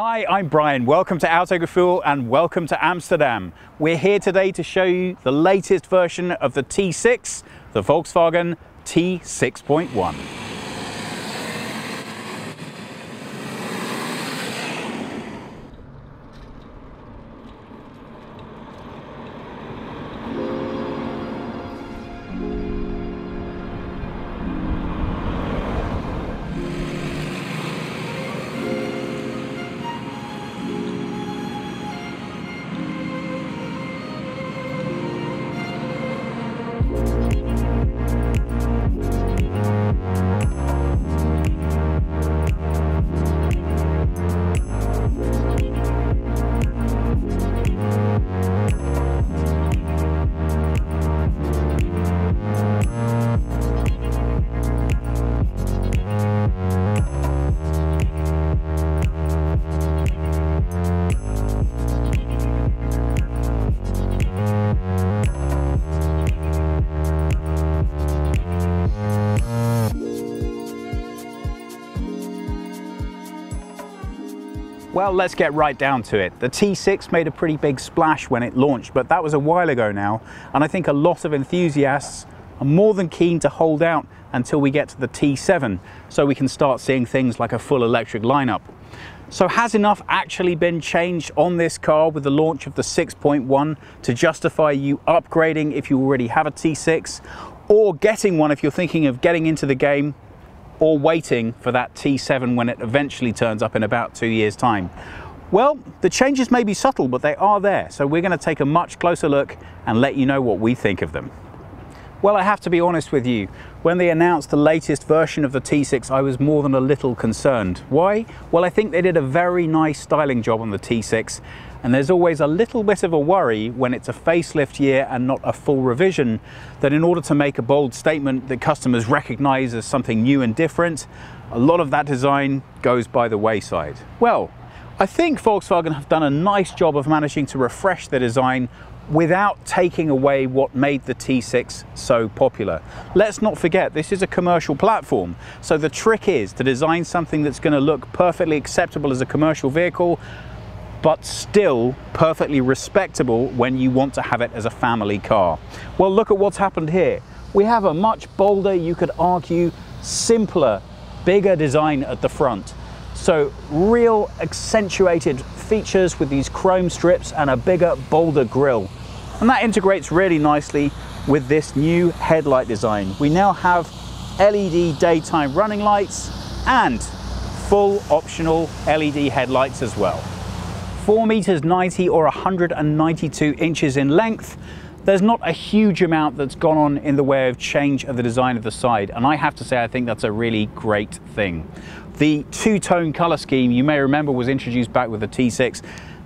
Hi, I'm Brian. Welcome to Autogefühl and welcome to Amsterdam. We're here today to show you the latest version of the T6, the Volkswagen T6.1. Well, let's get right down to it. The T6 made a pretty big splash when it launched, but that was a while ago now, and I think a lot of enthusiasts are more than keen to hold out until we get to the T7, so we can start seeing things like a full electric lineup. So has enough actually been changed on this car with the launch of the 6.1 to justify you upgrading if you already have a T6, or getting one if you're thinking of getting into the game, or waiting for that T7 when it eventually turns up in about 2 years' time? Well, the changes may be subtle, but they are there, so we're going to take a much closer look and let you know what we think of them. Well, I have to be honest with you, when they announced the latest version of the T6, I was more than a little concerned. Why? Well, I think they did a very nice styling job on the T6, and there's always a little bit of a worry when it's a facelift year and not a full revision, that in order to make a bold statement that customers recognize as something new and different, a lot of that design goes by the wayside. Well, I think Volkswagen have done a nice job of managing to refresh their design without taking away what made the T6 so popular. Let's not forget, this is a commercial platform, so the trick is to design something that's going to look perfectly acceptable as a commercial vehicle, but still perfectly respectable when you want to have it as a family car. Well, look at what's happened here. We have a much bolder, you could argue, simpler, bigger design at the front. So real accentuated features with these chrome strips and a bigger, bolder grille. And that integrates really nicely with this new headlight design. We now have LED daytime running lights and full optional LED headlights as well. 4.90 meters or 192 inches in length. There's not a huge amount that's gone on in the way of change of the design of the side, and I have to say I think that's a really great thing. The two-tone color scheme, you may remember, was introduced back with the T6,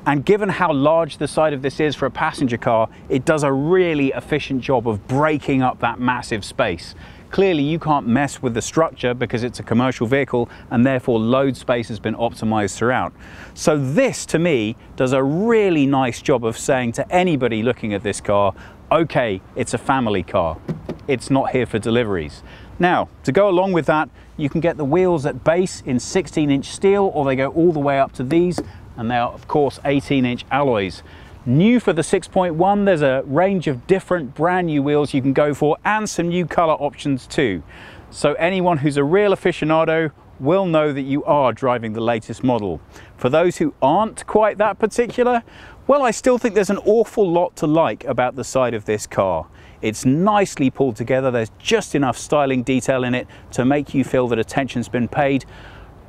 and given how large the side of this is for a passenger car, it does a really efficient job of breaking up that massive space. Clearly you can't mess with the structure because it's a commercial vehicle, and therefore load space has been optimized throughout. So this, to me, does a really nice job of saying to anybody looking at this car, okay, it's a family car, it's not here for deliveries. Now, to go along with that, you can get the wheels at base in 16-inch steel, or they go all the way up to these, and they are, of course, 18-inch alloys. New for the 6.1, there's a range of different brand new wheels you can go for, and some new color options too. So anyone who's a real aficionado will know that you are driving the latest model. For those who aren't quite that particular, well, I still think there's an awful lot to like about the side of this car. It's nicely pulled together, there's just enough styling detail in it to make you feel that attention's been paid,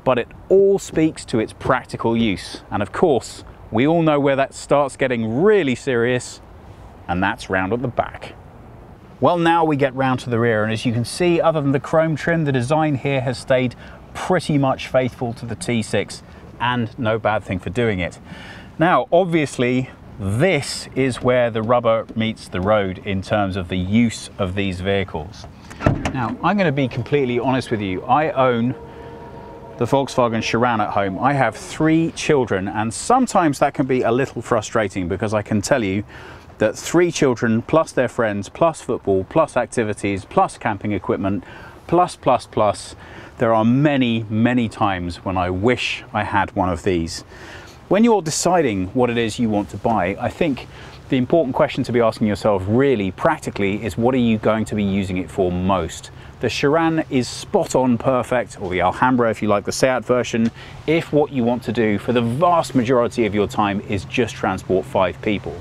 but it all speaks to its practical use. And of course, we all know where that starts getting really serious, and that's round at the back. Well, now we get round to the rear, and as you can see, other than the chrome trim, the design here has stayed pretty much faithful to the T6, and no bad thing for doing it. Now, obviously, this is where the rubber meets the road in terms of the use of these vehicles. Now, I'm going to be completely honest with you. I own the Volkswagen Sharan at home. I have three children, and sometimes that can be a little frustrating, because I can tell you that three children plus their friends plus football plus activities plus camping equipment plus. There are many times when I wish I had one of these. When you're deciding what it is you want to buy, I think the important question to be asking yourself really practically is, what are you going to be using it for most? The Sharan is spot on perfect, or the Alhambra if you like the Seat version, if what you want to do for the vast majority of your time is just transport 5 people.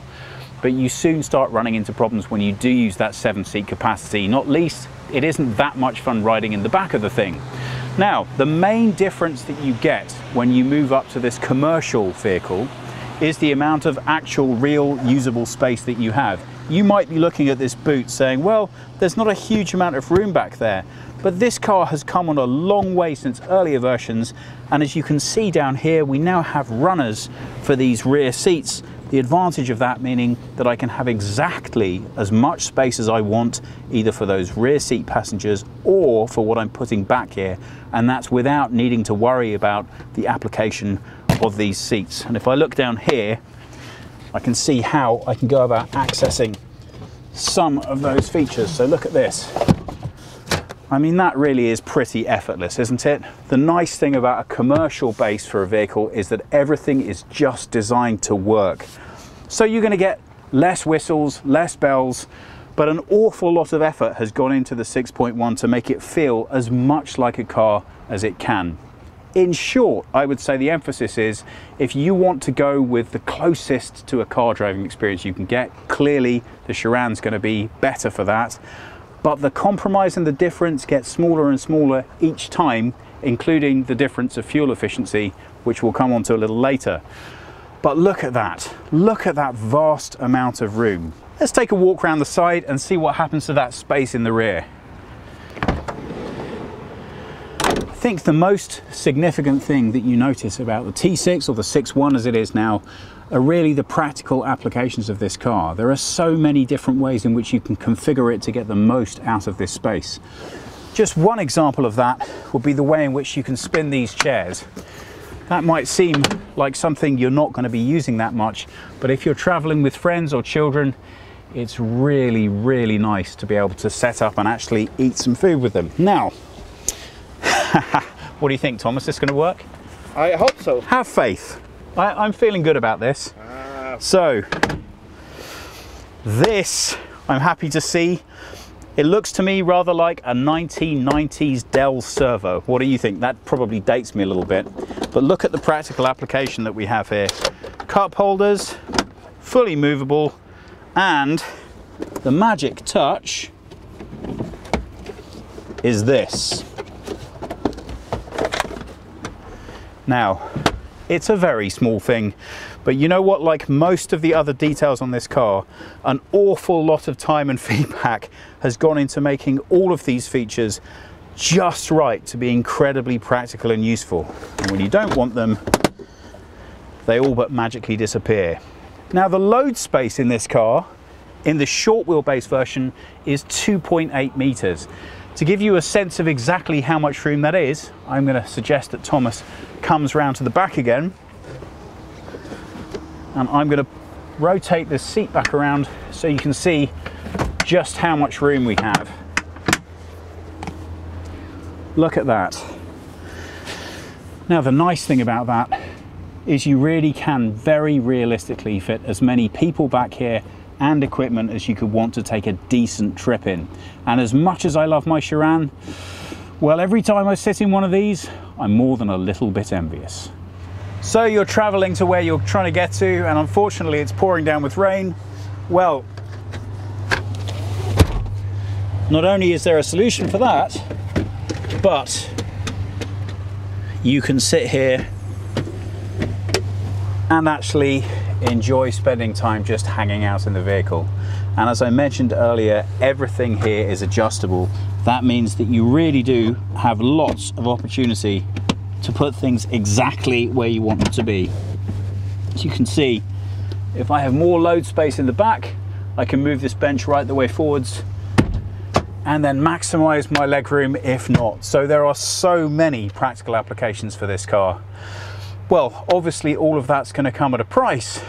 But you soon start running into problems when you do use that 7-seat capacity, not least it isn't that much fun riding in the back of the thing. Now, the main difference that you get when you move up to this commercial vehicle is the amount of actual real usable space that you have. You might be looking at this boot saying, well, there's not a huge amount of room back there, but this car has come on a long way since earlier versions, and as you can see down here, we now have runners for these rear seats. The advantage of that meaning that I can have exactly as much space as I want, either for those rear seat passengers or for what I'm putting back here, and that's without needing to worry about the application of these seats. And if I look down here, I can see how I can go about accessing some of those features. So look at this. I mean, that really is pretty effortless, isn't it? The nice thing about a commercial base for a vehicle is that everything is just designed to work. So you're going to get less whistles, less bells, but an awful lot of effort has gone into the 6.1 to make it feel as much like a car as it can. In short, I would say the emphasis is, if you want to go with the closest to a car driving experience you can get, clearly the Sharan's going to be better for that. But the compromise and the difference gets smaller and smaller each time, including the difference of fuel efficiency, which we'll come on to a little later. But look at that vast amount of room. Let's take a walk around the side and see what happens to that space in the rear. I think the most significant thing that you notice about the T6, or the 6.1 as it is now, are really the practical applications of this car. There are so many different ways in which you can configure it to get the most out of this space. Just one example of that would be the way in which you can spin these chairs. That might seem like something you're not going to be using that much, but if you're traveling with friends or children, it's really nice to be able to set up and actually eat some food with them. Now, what do you think, Thomas? Is this going to work? I hope so. Have faith. I'm feeling good about this. So, this, I'm happy to see. It looks to me rather like a 1990s Dell servo. What do you think? That probably dates me a little bit. But look at the practical application that we have here. Cup holders, fully movable, and the magic touch is this. Now, it's a very small thing, but you know what, like most of the other details on this car, an awful lot of time and feedback has gone into making all of these features just right to be incredibly practical and useful. And when you don't want them, they all but magically disappear. Now, the load space in this car, in the short wheelbase version, is 2.8 meters. To give you a sense of exactly how much room that is, I'm going to suggest that Thomas comes round to the back again, and I'm going to rotate this seat back around so you can see just how much room we have. Look at that. Now, the nice thing about that is you really can very realistically fit as many people back here and equipment as you could want to take a decent trip in. And as much as I love my Sharan, well, every time I sit in one of these, I'm more than a little bit envious. So you're traveling to where you're trying to get to, and unfortunately it's pouring down with rain. Well, not only is there a solution for that, but you can sit here and actually enjoy spending time just hanging out in the vehicle. And as I mentioned earlier, everything here is adjustable. That means that you really do have lots of opportunity to put things exactly where you want them to be. As you can see, if I have more load space in the back, I can move this bench right the way forwards and then maximize my legroom if not. So there are so many practical applications for this car. Well, obviously all of that's going to come at a price,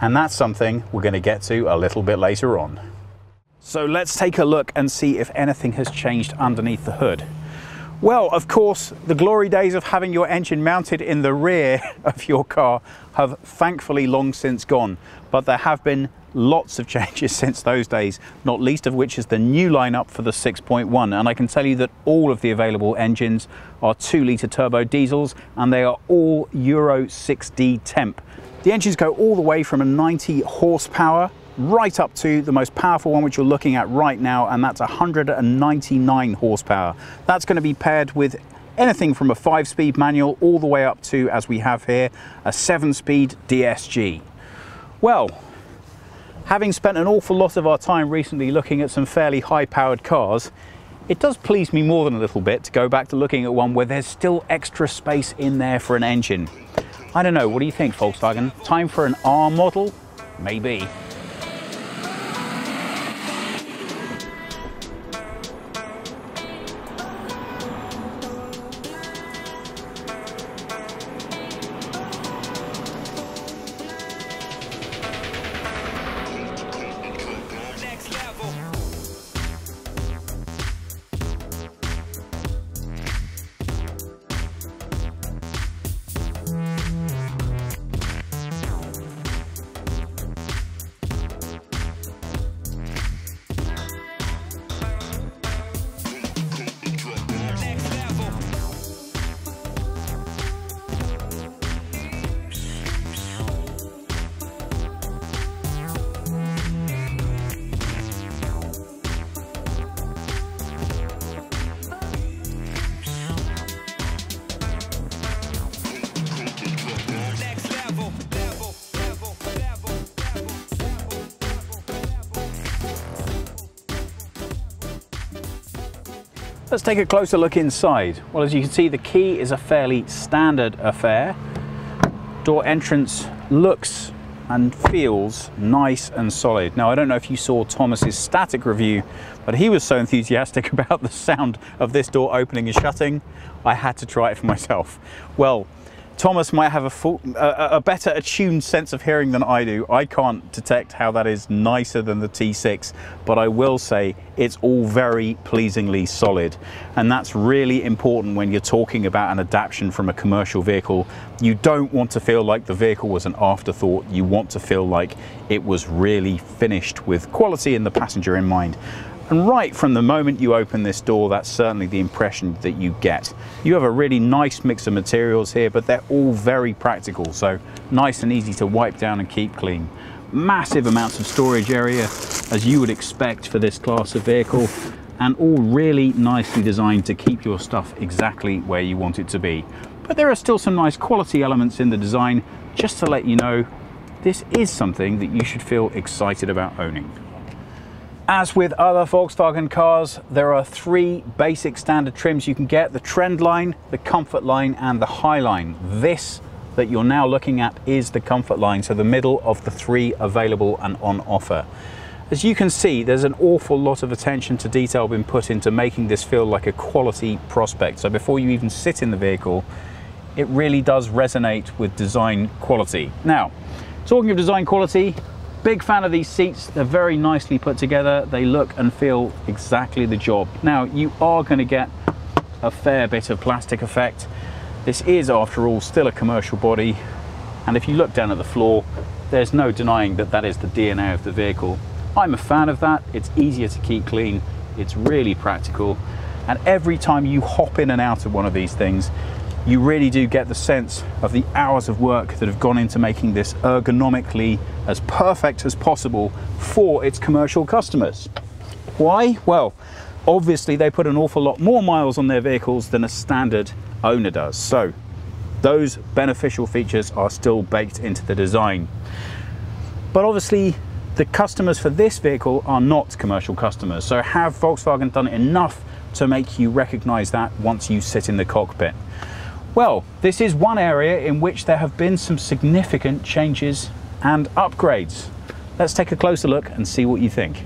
and that's something we're going to get to a little bit later on. So let's take a look and see if anything has changed underneath the hood. Well, of course, the glory days of having your engine mounted in the rear of your car have thankfully long since gone, but there have been lots of changes since those days, not least of which is the new lineup for the 6.1. And I can tell you that all of the available engines are 2-litre turbo diesels, and they are all Euro 6D temp. The engines go all the way from a 90 horsepower right up to the most powerful one, which you're looking at right now, and that's 199 horsepower. That's going to be paired with anything from a 5-speed manual all the way up to, as we have here, a 7-speed DSG. Well, having spent an awful lot of our time recently looking at some fairly high-powered cars, it does please me more than a little bit to go back to looking at one where there's still extra space in there for an engine. I don't know, what do you think, Volkswagen? Time for an R model? Maybe. Let's take a closer look inside. Well, as you can see, the key is a fairly standard affair. Door entrance looks and feels nice and solid. Now, I don't know if you saw Thomas's static review, but he was so enthusiastic about the sound of this door opening and shutting, I had to try it for myself. Well, Thomas might have a better attuned sense of hearing than I do. I can't detect how that is nicer than the T6, but I will say it's all very pleasingly solid. And that's really important when you're talking about an adaptation from a commercial vehicle. You don't want to feel like the vehicle was an afterthought. You want to feel like it was really finished with quality and the passenger in mind. And right from the moment you open this door, that's certainly the impression that you get. You have a really nice mix of materials here, but they're all very practical, so nice and easy to wipe down and keep clean. Massive amounts of storage area, as you would expect for this class of vehicle, and all really nicely designed to keep your stuff exactly where you want it to be. But there are still some nice quality elements in the design, just to let you know, this is something that you should feel excited about owning. As with other Volkswagen cars, there are 3 basic standard trims you can get: the Trend line, the Comfort line, and the High line. This that you're now looking at is the Comfort line, so the middle of the 3 available and on offer. As you can see, there's an awful lot of attention to detail been put into making this feel like a quality prospect. So before you even sit in the vehicle, it really does resonate with design quality. Now, talking of design quality, big fan of these seats. They're very nicely put together. They look and feel exactly the job. Now, you are going to get a fair bit of plastic effect. This is, after all, still a commercial body. And if you look down at the floor, there's no denying that that is the DNA of the vehicle. I'm a fan of that. It's easier to keep clean. It's really practical. And every time you hop in and out of one of these things, you really do get the sense of the hours of work that have gone into making this ergonomically as perfect as possible for its commercial customers. Why? Well, obviously they put an awful lot more miles on their vehicles than a standard owner does. So those beneficial features are still baked into the design. But obviously the customers for this vehicle are not commercial customers. So have Volkswagen done enough to make you recognize that once you sit in the cockpit? Well, this is one area in which there have been some significant changes and upgrades. Let's take a closer look and see what you think.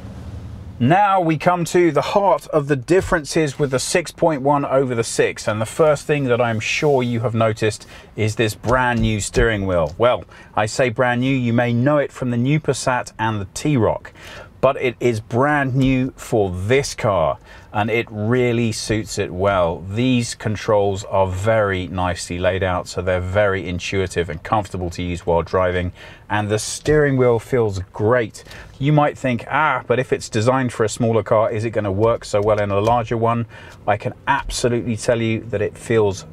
Now we come to the heart of the differences with the 6.1 over the 6, and the first thing that I'm sure you have noticed is this brand new steering wheel. Well, I say brand new, you may know it from the new Passat and the T-Roc. but it is brand new for this car and it really suits it well. These controls are very nicely laid out, so they're very intuitive and comfortable to use while driving, and the steering wheel feels great. You might think, but if it's designed for a smaller car, is it going to work so well in a larger one? I can absolutely tell you that it feels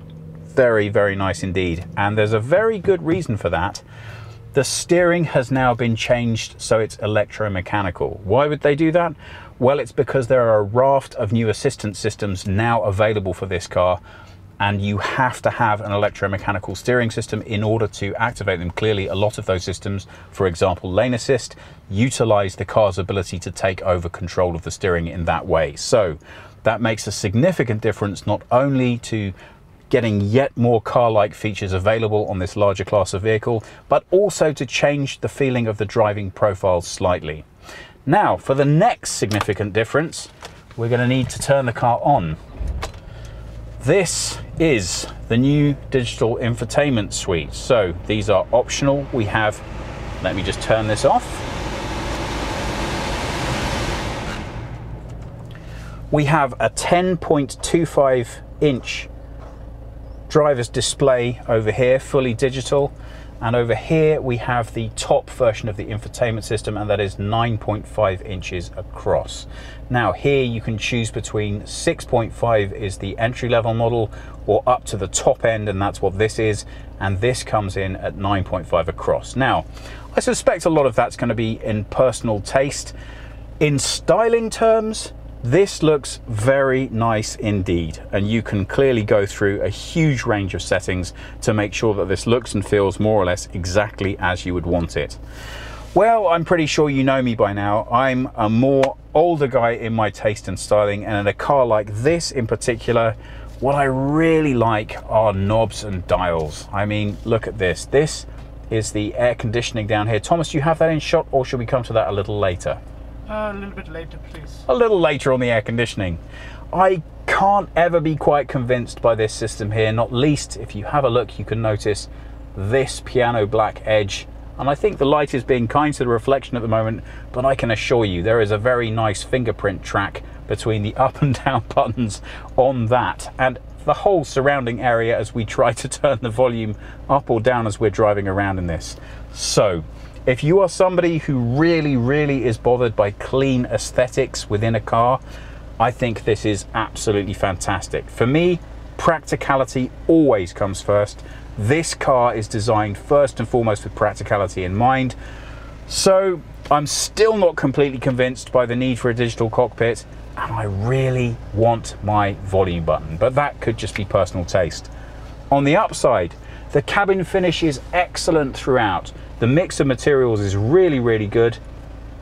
very, very nice indeed, and there's a very good reason for that. The steering has now been changed so it's electromechanical. Why would they do that? Well, it's because there are a raft of new assistance systems now available for this car, and you have to have an electromechanical steering system in order to activate them. Clearly, a lot of those systems, for example lane assist, utilize the car's ability to take over control of the steering in that way. So that makes a significant difference, not only to getting yet more car-like features available on this larger class of vehicle, but also to change the feeling of the driving profile slightly. Now, for the next significant difference, we're going to need to turn the car on. This is the new digital infotainment suite. So these are optional. We have, let me just turn this off. We have a 10.25-inch driver's display over here, fully digital, and over here we have the top version of the infotainment system, and that is 9.5 inches across. Now here you can choose between 6.5 is the entry-level model, or up to the top end, and that's what this is, and this comes in at 9.5 across. Now I suspect a lot of that's going to be in personal taste. In styling terms, this looks very nice indeed, and you can clearly go through a huge range of settings to make sure that this looks and feels more or less exactly as you would want it. Well, I'm pretty sure you know me by now. I'm a more older guy in my taste and styling, and in a car like this in particular, what I really like are knobs and dials. I mean, look at this. This is the air conditioning down here. Thomas, do you have that in shot, or should we come to that a little later? A little bit later, please. A little later on the air conditioning. I can't ever be quite convinced by this system here, not least if you have a look, you can notice this piano black edge. And I think the light is being kind to the reflection at the moment, but I can assure you there is a very nice fingerprint track between the up and down buttons on that. And the whole surrounding area as we try to turn the volume up or down as we're driving around in this. So, if you are somebody who really, really is bothered by clean aesthetics within a car, I think this is absolutely fantastic. For me, practicality always comes first. This car is designed first and foremost with practicality in mind. So I'm still not completely convinced by the need for a digital cockpit, and I really want my volume button, but that could just be personal taste. On the upside, the cabin finish is excellent throughout. The mix of materials is really, really good.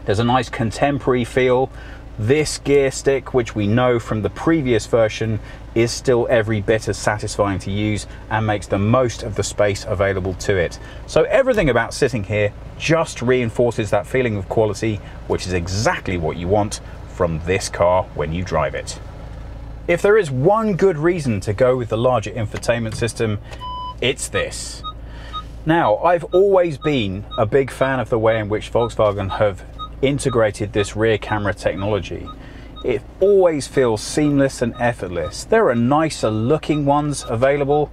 There's a nice contemporary feel. This gear stick, which we know from the previous version, is still every bit as satisfying to use and makes the most of the space available to it. So everything about sitting here just reinforces that feeling of quality, which is exactly what you want from this car when you drive it. If there is one good reason to go with the larger infotainment system, it's this. Now, I've always been a big fan of the way in which Volkswagen have integrated this rear camera technology. It always feels seamless and effortless. There are nicer looking ones available,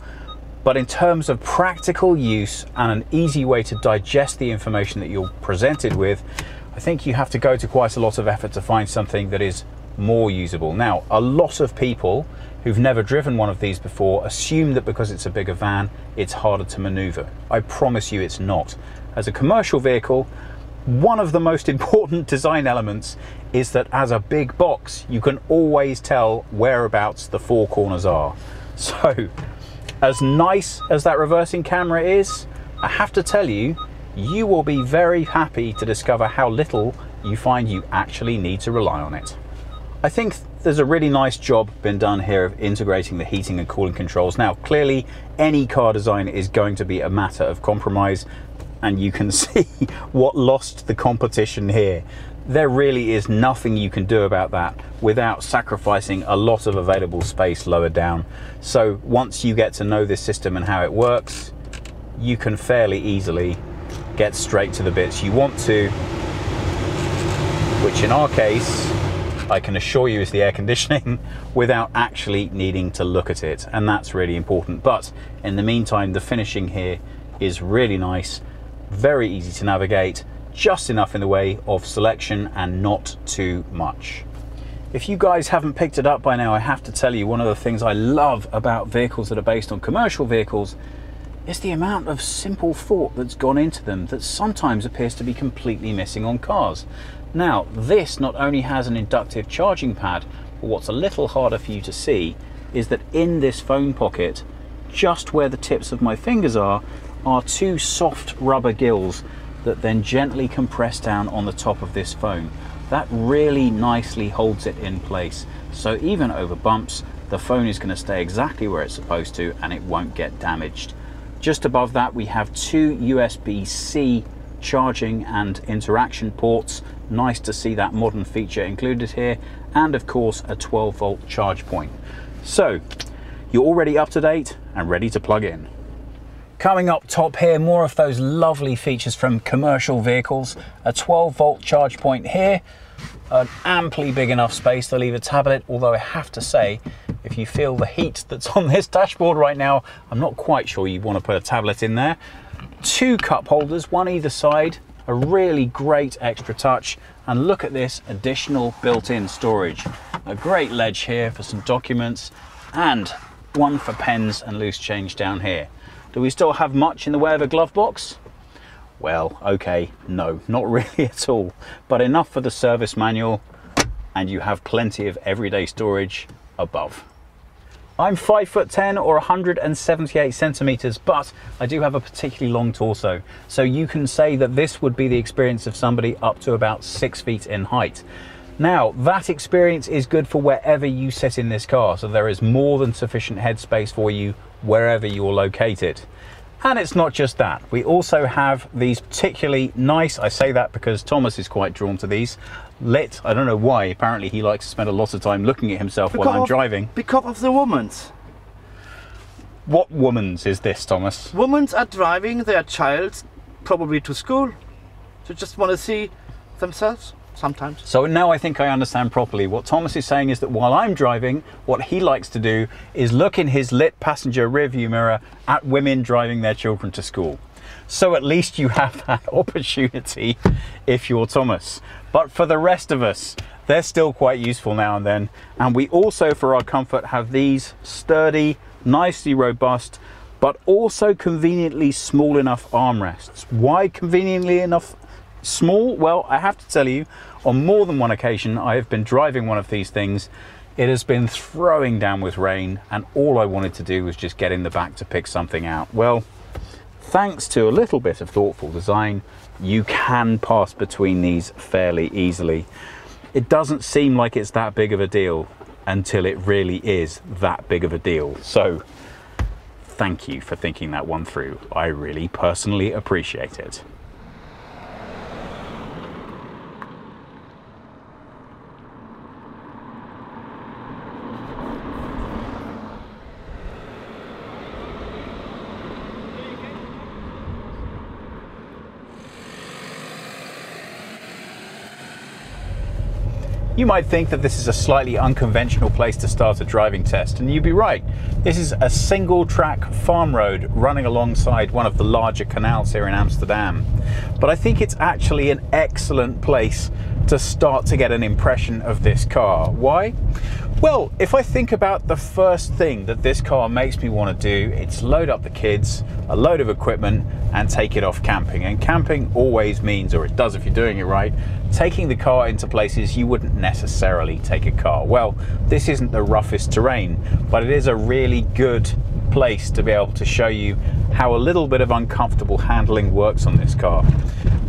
but in terms of practical use and an easy way to digest the information that you're presented with, I think you have to go to quite a lot of effort to find something that is more usable. Now, a lot of people who've never driven one of these before assume that because it's a bigger van, it's harder to maneuver. I promise you it's not. As a commercial vehicle, one of the most important design elements is that as a big box, you can always tell whereabouts the four corners are. So, as nice as that reversing camera is, I have to tell you, you will be very happy to discover how little you find you actually need to rely on it. I think there's a really nice job been done here of integrating the heating and cooling controls. Now, clearly, any car design is going to be a matter of compromise, and you can see what lost the competition here. There really is nothing you can do about that without sacrificing a lot of available space lower down. So once you get to know this system and how it works, you can fairly easily get straight to the bits you want to which in our case, I can assure you, is the air conditioning without actually needing to look at it. And that's really important. But in the meantime, the finishing here is really nice, very easy to navigate, just enough in the way of selection and not too much. If you guys haven't picked it up by now, I have to tell you, one of the things I love about vehicles that are based on commercial vehicles is the amount of simple thought that's gone into them that sometimes appears to be completely missing on cars. Now, this not only has an inductive charging pad, but what's a little harder for you to see is that in this phone pocket, just where the tips of my fingers are two soft rubber gills that then gently compress down on the top of this phone. That really nicely holds it in place. So even over bumps, the phone is going to stay exactly where it's supposed to and it won't get damaged. Just above that, we have two USB-C charging and interaction ports. Nice to see that modern feature included here. And of course, a 12-volt charge point. So you're already up to date and ready to plug in. Coming up top here, more of those lovely features from commercial vehicles. A 12-volt charge point here, an amply big enough space to leave a tablet, although I have to say, if you feel the heat that's on this dashboard right now, I'm not quite sure you want to put a tablet in there. Two cup holders, one either side, a really great extra touch. And look at this additional built-in storage. A great ledge here for some documents and one for pens and loose change down here. Do we still have much in the way of a glove box? Well, okay, no, not really at all. But enough for the service manual, and you have plenty of everyday storage above. I'm 5'10" or 178 centimeters, but I do have a particularly long torso. So you can say that this would be the experience of somebody up to about 6 feet in height. Now, that experience is good for wherever you sit in this car. So there is more than sufficient headspace for you wherever you're located. And it's not just that. We also have these particularly nice, I say that because Thomas is quite drawn to these, lit, I don't know why, apparently he likes to spend a lot of time looking at himself while I'm driving. Because of the woman's. What woman's is this, Thomas? Women's are driving their child probably to school. So just want to see themselves. Sometimes. So now I think I understand properly. What Thomas is saying is that while I'm driving, what he likes to do is look in his lit passenger rearview mirror at women driving their children to school. So at least you have that opportunity if you're Thomas. But for the rest of us, they're still quite useful now and then. And we also, for our comfort, have these sturdy, nicely robust, but also conveniently small enough armrests. Why conveniently enough? Small? Well, I have to tell you, on more than one occasion, I have been driving one of these things. It has been throwing down with rain, and all I wanted to do was just get in the back to pick something out. Well, thanks to a little bit of thoughtful design, you can pass between these fairly easily. It doesn't seem like it's that big of a deal until it really is that big of a deal. So thank you for thinking that one through. I really personally appreciate it. You might think that this is a slightly unconventional place to start a driving test, and you'd be right. This is a single track farm road running alongside one of the larger canals here in Amsterdam. But I think it's actually an excellent place to start to get an impression of this car. Why? Well, if I think about the first thing that this car makes me want to do, it's load up the kids, a load of equipment, and take it off camping. And camping always means, or it does if you're doing it right, taking the car into places you wouldn't necessarily take a car. Well, this isn't the roughest terrain, but it is a really good place to be able to show you how a little bit of uncomfortable handling works on this car.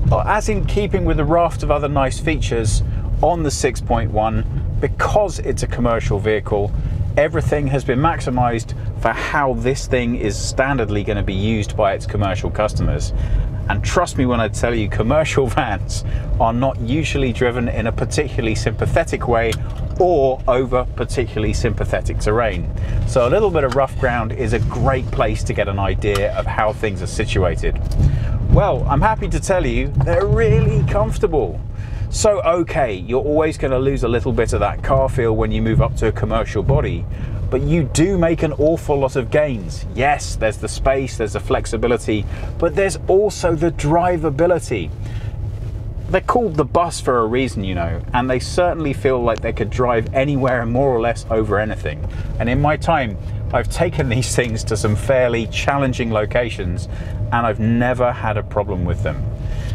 But as in keeping with a raft of other nice features on the 6.1, because it's a commercial vehicle, everything has been maximized for how this thing is standardly going to be used by its commercial customers. And trust me when I tell you, commercial vans are not usually driven in a particularly sympathetic way or over particularly sympathetic terrain. So a little bit of rough ground is a great place to get an idea of how things are situated. Well, I'm happy to tell you, they're really comfortable. So okay, you're always going to lose a little bit of that car feel when you move up to a commercial body, but you do make an awful lot of gains. Yes, there's the space, there's the flexibility, but there's also the drivability. They're called the bus for a reason, you know, and they certainly feel like they could drive anywhere and more or less over anything. And in my time, I've taken these things to some fairly challenging locations and I've never had a problem with them.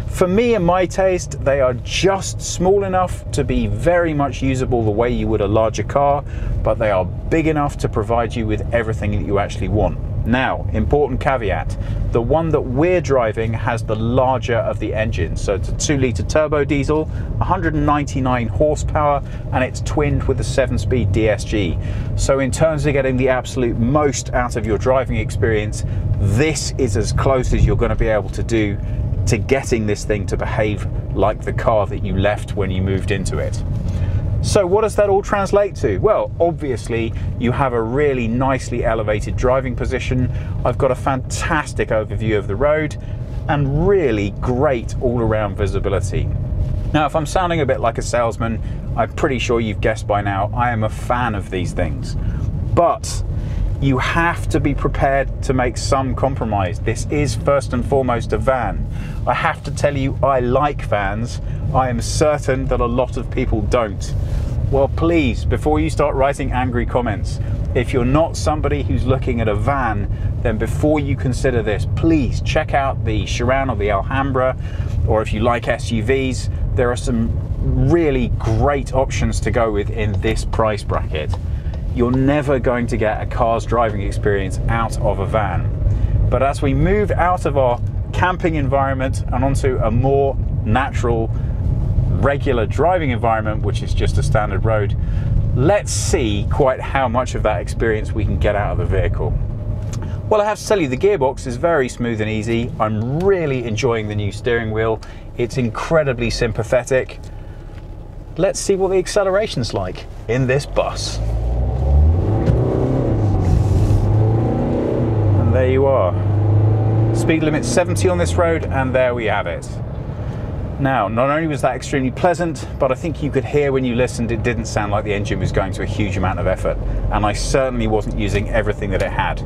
For me and my taste, they are just small enough to be very much usable the way you would a larger car, but they are big enough to provide you with everything that you actually want. Now, important caveat, the one that we're driving has the larger of the engines. So it's a 2-litre turbo diesel, 199 horsepower, and it's twinned with a 7-speed DSG. So in terms of getting the absolute most out of your driving experience, this is as close as you're going to be able to do to getting this thing to behave like the car that you left when you moved into it. So what does that all translate to? Well, obviously you have a really nicely elevated driving position. I've got a fantastic overview of the road and really great all-around visibility. Now, if I'm sounding a bit like a salesman, I'm pretty sure you've guessed by now, I am a fan of these things. But you have to be prepared to make some compromise. This is first and foremost a van. I have to tell you, I like vans. I am certain that a lot of people don't. Well, please, before you start writing angry comments, if you're not somebody who's looking at a van, then before you consider this, please check out the Sharan or the Alhambra, or if you like SUVs, there are some really great options to go with in this price bracket. You're never going to get a car's driving experience out of a van. But as we move out of our camping environment and onto a more natural, regular driving environment, which is just a standard road, let's see quite how much of that experience we can get out of the vehicle. Well, I have to tell you, the gearbox is very smooth and easy. I'm really enjoying the new steering wheel. It's incredibly sympathetic. Let's see what the acceleration's like in this bus. There you are. Speed limit 70 on this road, and there we have it. Now, not only was that extremely pleasant, but I think you could hear when you listened, it didn't sound like the engine was going to a huge amount of effort, and I certainly wasn't using everything that it had.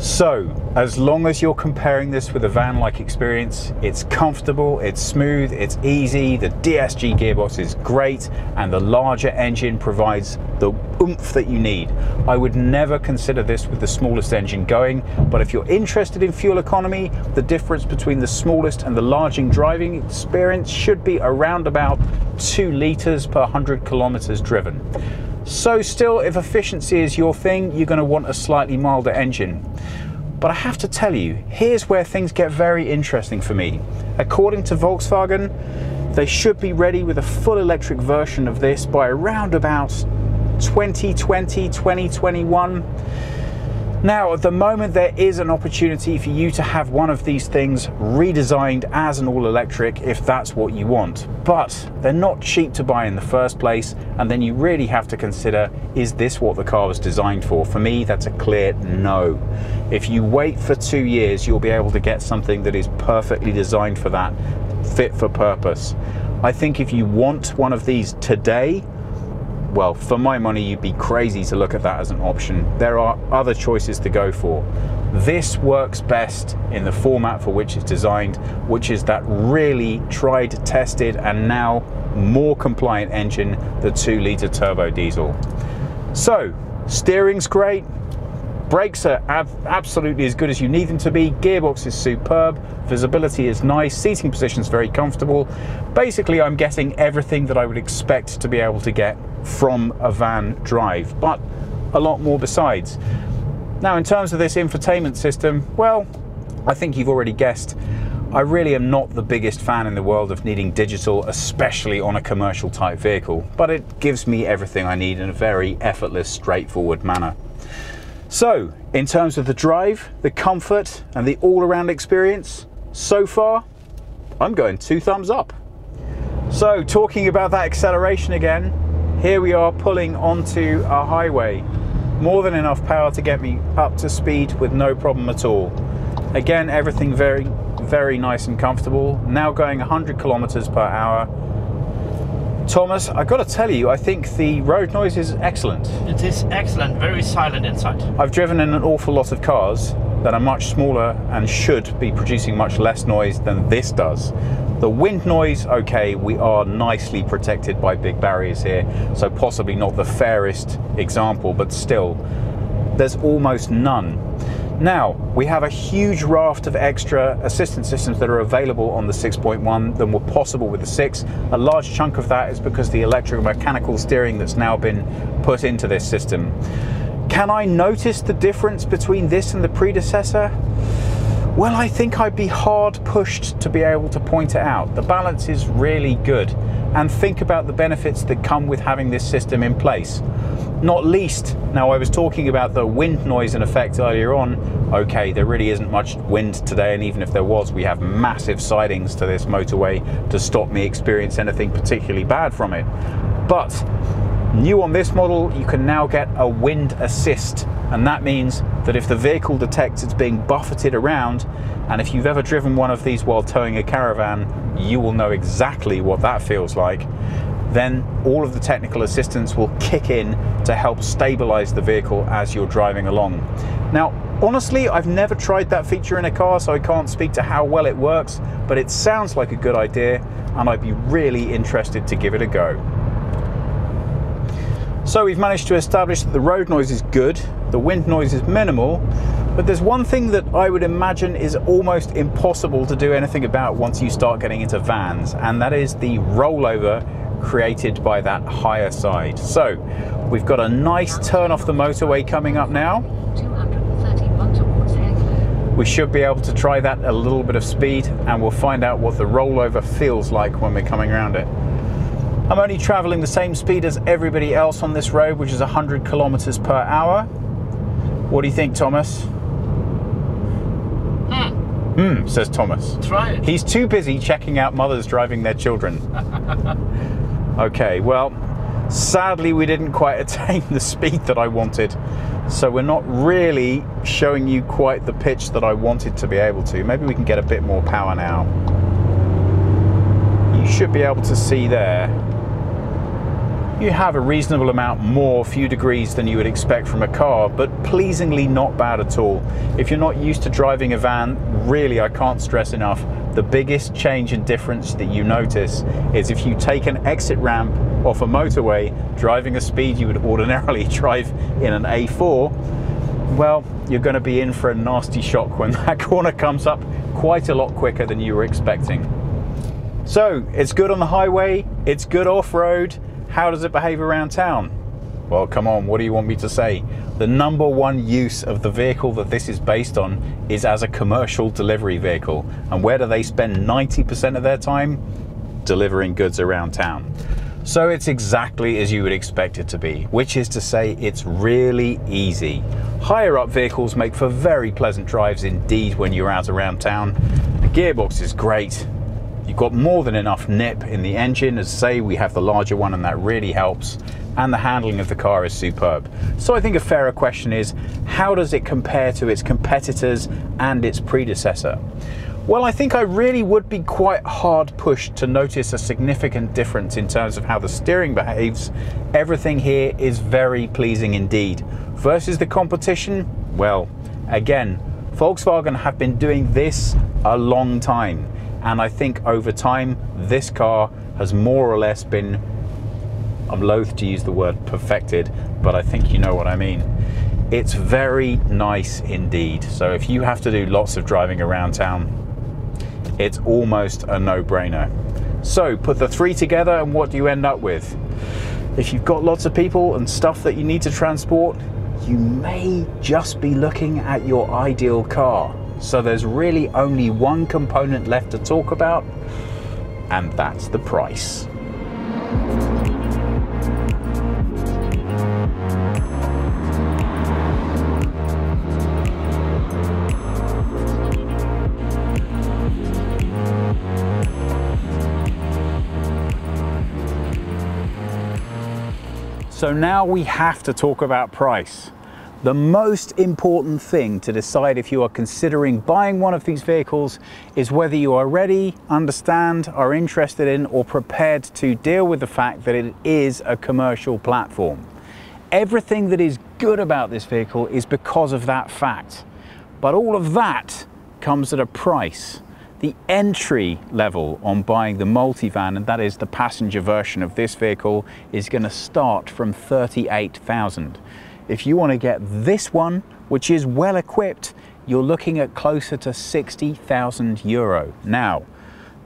So, as long as you're comparing this with a van-like experience, it's comfortable, it's smooth, it's easy, the DSG gearbox is great, and the larger engine provides the oomph that you need. I would never consider this with the smallest engine going, but if you're interested in fuel economy, the difference between the smallest and the largest driving experience should be around about 2 litres per 100 kilometres driven. So still, if efficiency is your thing, you're going to want a slightly milder engine. But I have to tell you, here's where things get very interesting for me. According to Volkswagen, they should be ready with a full electric version of this by around about 2020, 2021. Now, at the moment, there is an opportunity for you to have one of these things redesigned as an all-electric if that's what you want. But they're not cheap to buy in the first place, and then you really have to consider, is this what the car was designed for? For me, that's a clear no. If you wait for 2 years, you'll be able to get something that is perfectly designed for that, fit for purpose. I think if you want one of these today, well, for my money, you'd be crazy to look at that as an option. There are other choices to go for. This works best in the format for which it's designed, which is that really tried, tested, and now more compliant engine, the 2-litre turbo diesel. So, steering's great. Brakes are absolutely as good as you need them to be. Gearbox is superb. Visibility is nice. Seating position is very comfortable. Basically, I'm getting everything that I would expect to be able to get from a van drive, but a lot more besides. Now, in terms of this infotainment system, well, I think you've already guessed. I really am not the biggest fan in the world of needing digital, especially on a commercial type vehicle, but it gives me everything I need in a very effortless, straightforward manner. So, in terms of the drive, the comfort, and the all-around experience, so far, I'm going 2 thumbs up. So, talking about that acceleration again, here we are pulling onto a highway. More than enough power to get me up to speed with no problem at all. Again, everything very, very nice and comfortable. Now going 100 kilometers per hour. Thomas, I've got to tell you, I think the road noise is excellent. It is excellent, very silent inside. I've driven in an awful lot of cars that are much smaller and should be producing much less noise than this does. The wind noise, okay, we are nicely protected by big barriers here, so possibly not the fairest example, but still, there's almost none. Now, we have a huge raft of extra assistance systems that are available on the 6.1 than were possible with the 6. A large chunk of that is because the electromechanical steering that's now been put into this system. Can I notice the difference between this and the predecessor? Well, I think I'd be hard pushed to be able to point it out. The balance is really good. And think about the benefits that come with having this system in place. Not least, now I was talking about the wind noise and effect earlier on. Okay, there really isn't much wind today, and even if there was, we have massive sidings to this motorway to stop me experience anything particularly bad from it. But new on this model, you can now get a wind assist, and that means that if the vehicle detects it's being buffeted around, and if you've ever driven one of these while towing a caravan, you will know exactly what that feels like, then all of the technical assistance will kick in to help stabilize the vehicle as you're driving along. Now, honestly, I've never tried that feature in a car, so I can't speak to how well it works, but it sounds like a good idea, and I'd be really interested to give it a go. So we've managed to establish that the road noise is good, the wind noise is minimal, but there's one thing that I would imagine is almost impossible to do anything about once you start getting into vans, and that is the rollover created by that higher side. So we've got a nice turn off the motorway coming up now. We should be able to try that at a little bit of speed, and we'll find out what the rollover feels like when we're coming around it. I'm only traveling the same speed as everybody else on this road, which is 100 kilometers per hour. What do you think, Thomas? Says Thomas. Try it. He's too busy checking out mothers driving their children. Okay, well, sadly we didn't quite attain the speed that I wanted, so we're not really showing you quite the pitch that I wanted to be able to. Maybe we can get a bit more power now. You should be able to see there. You have a reasonable amount more, few degrees than you would expect from a car, but pleasingly not bad at all. If you're not used to driving a van, really, I can't stress enough, the biggest change and difference that you notice is if you take an exit ramp off a motorway, driving a speed you would ordinarily drive in an A4, well, you're going to be in for a nasty shock when that corner comes up quite a lot quicker than you were expecting. So, it's good on the highway, it's good off-road. How does it behave around town? Well, come on, what do you want me to say? The number one use of the vehicle that this is based on is as a commercial delivery vehicle. And where do they spend 90% of their time? Delivering goods around town. So it's exactly as you would expect it to be, which is to say it's really easy. Higher up vehicles make for very pleasant drives indeed when you're out around town. The gearbox is great. You've got more than enough nip in the engine. As I say, we have the larger one and that really helps. And the handling of the car is superb. So I think a fairer question is, how does it compare to its competitors and its predecessor? Well, I think I really would be quite hard pushed to notice a significant difference in terms of how the steering behaves. Everything here is very pleasing indeed. Versus the competition, well, again, Volkswagen have been doing this a long time. And I think over time, this car has more or less been, I'm loath to use the word perfected, but I think you know what I mean. It's very nice indeed. So if you have to do lots of driving around town, it's almost a no-brainer. So put the three together and what do you end up with? If you've got lots of people and stuff that you need to transport, you may just be looking at your ideal car. So there's really only one component left to talk about, and that's the price. So now we have to talk about price. The most important thing to decide if you are considering buying one of these vehicles is whether you are ready, understand, are interested in, or prepared to deal with the fact that it is a commercial platform. Everything that is good about this vehicle is because of that fact. But all of that comes at a price. The entry level on buying the Multivan, and that is the passenger version of this vehicle, is going to start from $38,000. If you want to get this one, which is well equipped, you're looking at closer to €60,000. Now,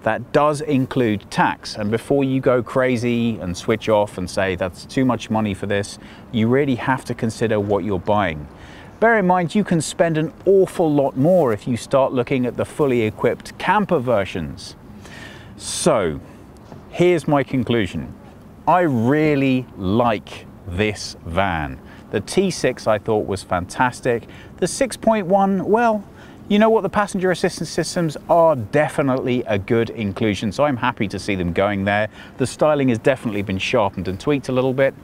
that does include tax. And before you go crazy and switch off and say that's too much money for this, you really have to consider what you're buying. Bear in mind, you can spend an awful lot more if you start looking at the fully equipped camper versions. So, here's my conclusion. I really like this van. The T6 I thought was fantastic. The 6.1, well, you know what, the passenger assistance systems are definitely a good inclusion, so I'm happy to see them going there. The styling has definitely been sharpened and tweaked a little bit.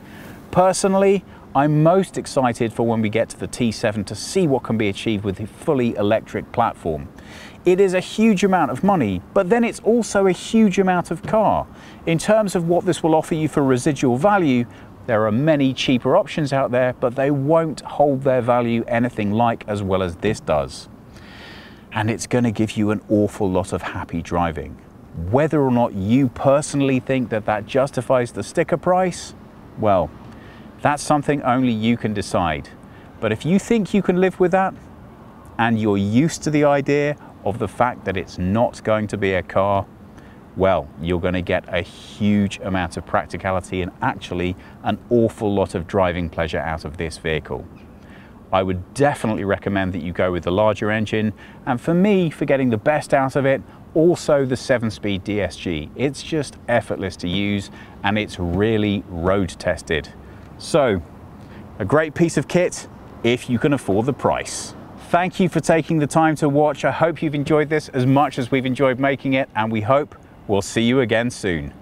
Personally, I'm most excited for when we get to the T7 to see what can be achieved with the fully electric platform. It is a huge amount of money, but then it's also a huge amount of car. In terms of what this will offer you for residual value, there are many cheaper options out there, but they won't hold their value anything like as well as this does. And it's going to give you an awful lot of happy driving. Whether or not you personally think that that justifies the sticker price, well, that's something only you can decide. But if you think you can live with that, and you're used to the idea of the fact that it's not going to be a car, well, you're going to get a huge amount of practicality and actually an awful lot of driving pleasure out of this vehicle. I would definitely recommend that you go with the larger engine, and for me, for getting the best out of it, also the 7-speed DSG. It's just effortless to use, and it's really road tested. So, a great piece of kit if you can afford the price. Thank you for taking the time to watch. I hope you've enjoyed this as much as we've enjoyed making it, and we hope we'll see you again soon.